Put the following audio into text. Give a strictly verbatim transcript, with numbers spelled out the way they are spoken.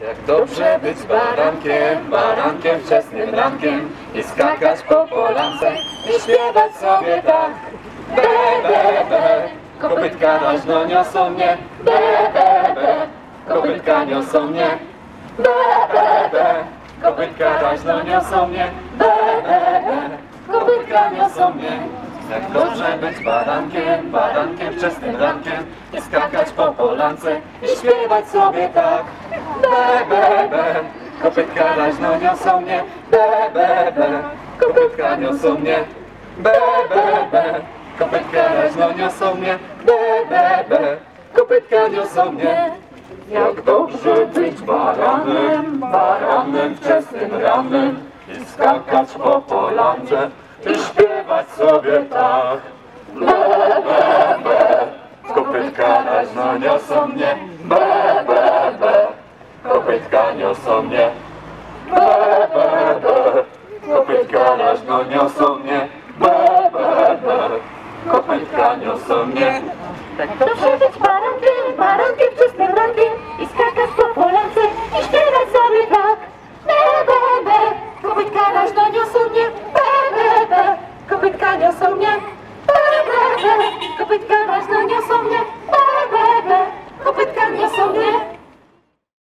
Jak dobrze być barankiem, barankiem wczesnym rankiem i skakać po polance i śpiewać sobie tak. Be, be, be, kopytka nożno niosą mnie. Be, be, be, kopytka niosą mnie. Be, be, be, kopytka nożno niosą mnie. Be, be, be, kopytka niosą mnie. Jak dobrze być barankiem, barankiem wczesnym rankiem i skakać po polance i śpiewać sobie tak. Be, be, be, kopytka raźno niosą mnie. Be, be, be, kopytka niosą mnie. Be, be, be, kopytka raźno niosą mnie. Be, be, be, kopytka niosą mnie. Jak dobrze być baranem, baranem wczesnym ranem i skakać po polance i śpiewać sobie tak. Be, be, be, kopytka raźno niosą mnie. Be, be, be, kopytka niosą mnie. Be, be, be, kopytka raźno niosą mnie. Be, be, be, kopytka niosą mnie. Tak dobrze być barankiem, barankiem wczesnym rankiem i skakać po polance i śpiewać sobie tak. Be, be, be, kopytka raźno niosą mnie. Be, be, be, kopytka niosą mnie. Be, be, be, kopytka raźno niosą mnie. Be, be, be, kopytka niosą mnie.